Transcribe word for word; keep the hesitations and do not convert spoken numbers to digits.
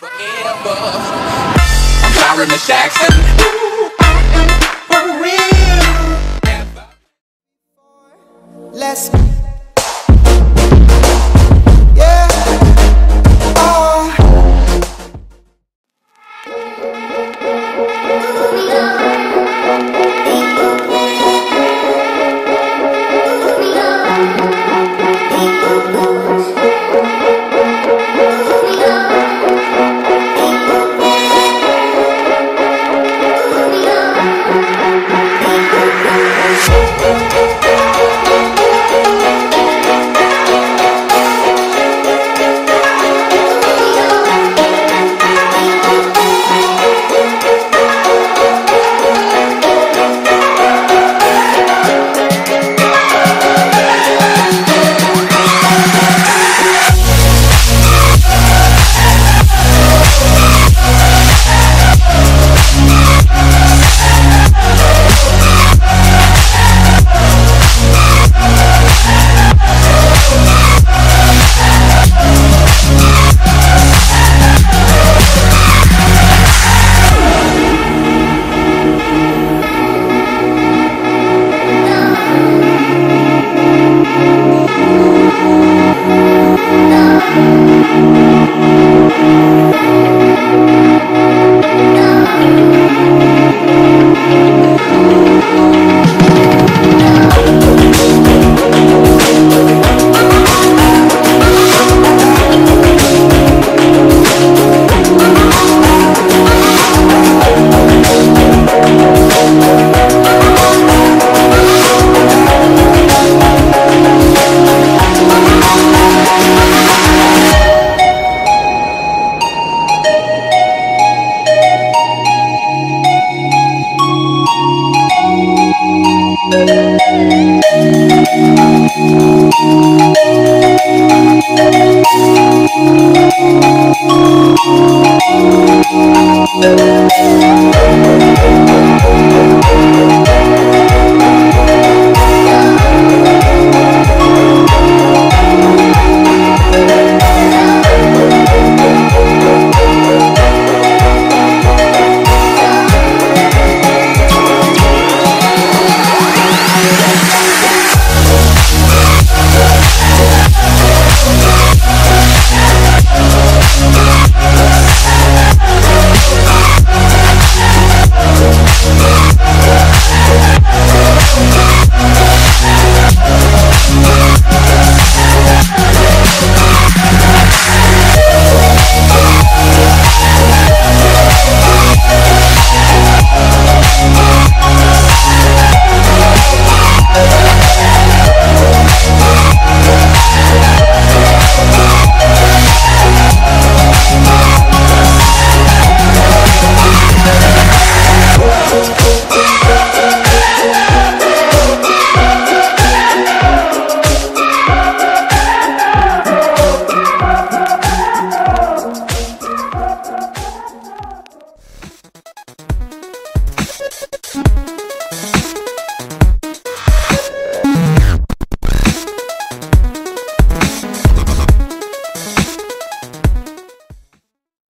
Forever. I'm Byron Miss Jackson.